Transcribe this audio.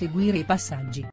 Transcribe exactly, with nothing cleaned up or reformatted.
seguire i passaggi.